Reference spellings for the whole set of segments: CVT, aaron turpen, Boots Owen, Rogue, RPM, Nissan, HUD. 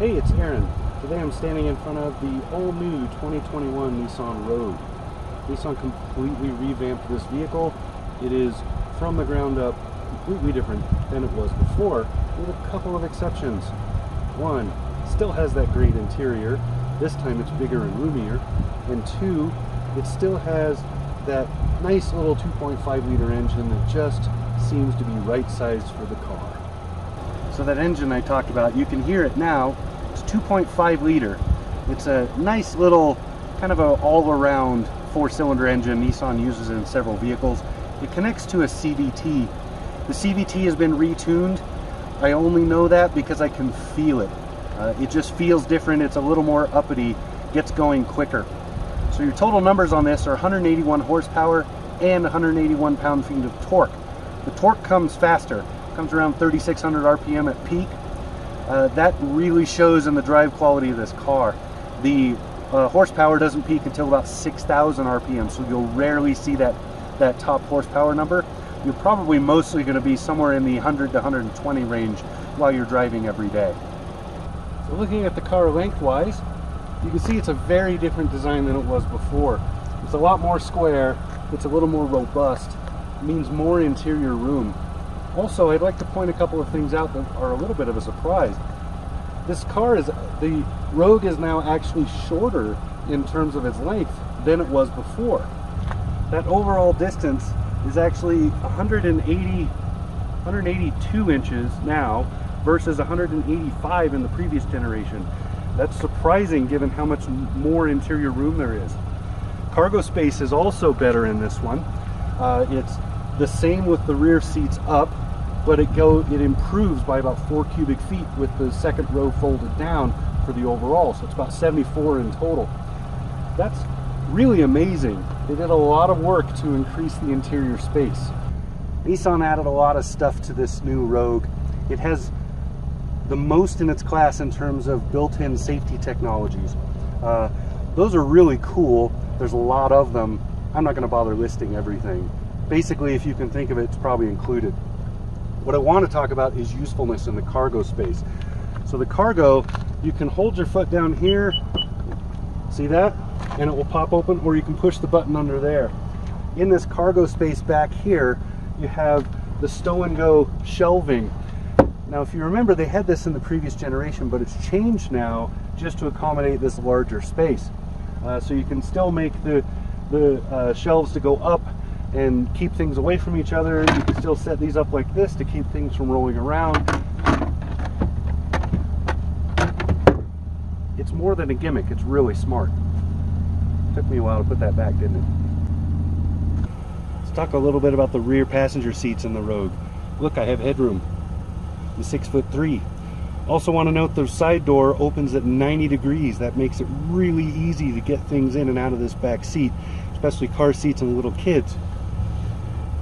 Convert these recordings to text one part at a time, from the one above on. Hey, it's Aaron. Today I'm standing in front of the all-new 2021 Nissan Rogue. Nissan completely revamped this vehicle. It is, from the ground up, completely different than it was before, with a couple of exceptions. One, still has that great interior. This time it's bigger and roomier. And two, it still has that nice little 2.5-liter engine that just seems to be right-sized for the car. So that engine I talked about, you can hear it now. It's 2.5 liter. It's a nice little kind of an all-around four-cylinder engine. Nissan uses it in several vehicles. It connects to a CVT. The CVT has been retuned. I only know that because I can feel it. It just feels different. It's a little more uppity, gets going quicker. So your total numbers on this are 181 horsepower and 181 pound-feet of torque. The torque comes faster. Comes around 3,600 RPM at peak. That really shows in the drive quality of this car. The horsepower doesn't peak until about 6,000 RPM, so you'll rarely see that top horsepower number. You're probably mostly going to be somewhere in the 100 to 120 range while you're driving every day. So looking at the car lengthwise, you can see it's a very different design than it was before. It's a lot more square. It's a little more robust. It means more interior room. Also, I'd like to point a couple of things out that are a little bit of a surprise. This car is, the Rogue is now actually shorter in terms of its length than it was before. That overall distance is actually 182 inches now versus 185 in the previous generation. That's surprising given how much more interior room there is. Cargo space is also better in this one. It's the same with the rear seats up, but it improves by about 4 cubic feet with the second row folded down for the overall, so it's about 74 in total. That's really amazing. They did a lot of work to increase the interior space. Nissan added a lot of stuff to this new Rogue. It has the most in its class in terms of built-in safety technologies. Those are really cool. There's a lot of them. I'm not going to bother listing everything. Basically, if you can think of it, it's probably included. What I want to talk about is usefulness in the cargo space. So the cargo, you can hold your foot down here, see that? And it will pop open, or you can push the button under there. In this cargo space back here, you have the stow and go shelving. Now, if you remember, they had this in the previous generation, but it's changed now just to accommodate this larger space. So you can still make the shelves to go up and keep things away from each other. You can still set these up like this to keep things from rolling around. It's more than a gimmick, it's really smart. Took me a while to put that back, didn't it? Let's talk a little bit about the rear passenger seats in the Rogue. Look, I have headroom. I'm 6'3". Also want to note the side door opens at 90 degrees. That makes it really easy to get things in and out of this back seat, especially car seats and little kids.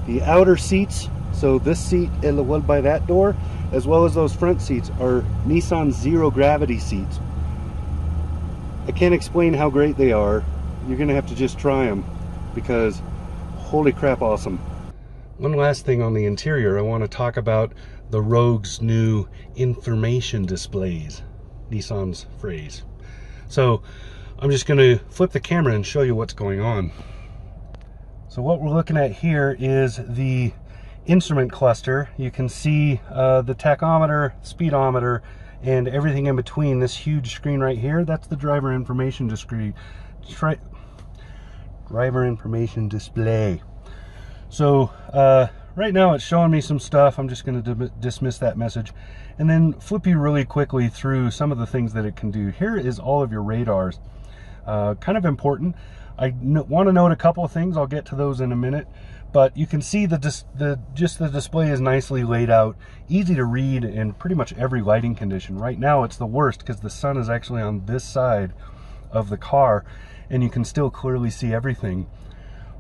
The outer seats, so this seat and the one by that door, as well as those front seats, are Nissan zero gravity seats. I can't explain how great they are. You're gonna have to just try them because holy crap, awesome. One last thing on the interior, I want to talk about the Rogue's new information displays, Nissan's phrase. So I'm just gonna flip the camera and show you what's going on. So what we're looking at here is the instrument cluster. You can see the tachometer, speedometer, and everything in between. This huge screen right here, that's the driver information display. So right now it's showing me some stuff. I'm just going to dismiss that message and then flip you really quickly through some of the things that it can do. Here is all of your radars. Kind of important. I want to note a couple of things. I'll get to those in a minute, but you can see just the display is nicely laid out, easy to read in pretty much every lighting condition. Right now it's the worst because the sun is actually on this side of the car and you can still clearly see everything.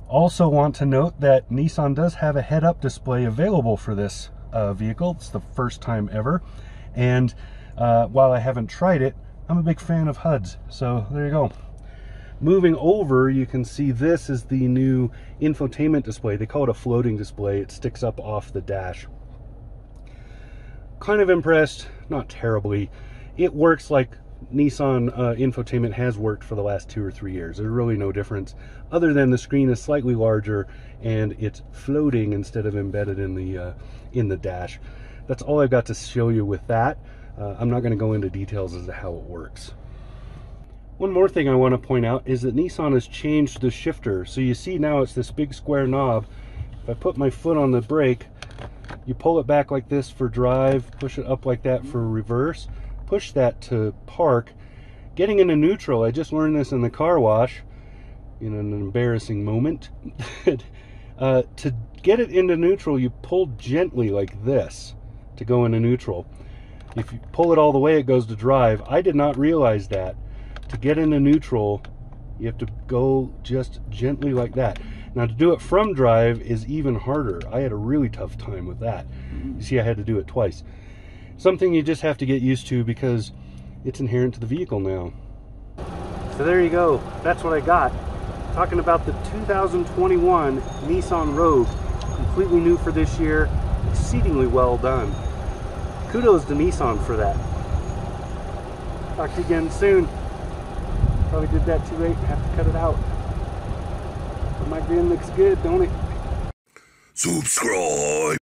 Also want to note that Nissan does have a head-up display available for this vehicle. It's the first time ever, and while I haven't tried it, I'm a big fan of HUDs, so there you go. Moving over, you can see this is the new infotainment display. They call it a floating display. It sticks up off the dash. Kind of impressed, not terribly. it works like Nissan infotainment has worked for the last 2 or 3 years. There's really no difference other than the screen is slightly larger and it's floating instead of embedded in the dash. That's all I've got to show you with that. I'm not going to go into details as to how it works. One more thing I want to point out is that Nissan has changed the shifter. So you see now it's this big square knob. If I put my foot on the brake, you pull it back like this for drive, push it up like that for reverse, push that to park. Getting into neutral, I just learned this in the car wash in an embarrassing moment. To get it into neutral, you pull gently like this to go into neutral. If you pull it all the way, it goes to drive. I did not realize that. To get into neutral, you have to go just gently like that. Now, to do it from drive is even harder. I had a really tough time with that. You see, I had to do it twice. Something you just have to get used to because it's inherent to the vehicle now. So there you go. That's what I got. Talking about the 2021 Nissan Rogue. Completely new for this year. Exceedingly well done. Kudos to Nissan for that. Talk to you again soon. Probably did that too late, have to cut it out. But my grin looks good, don't it? Subscribe!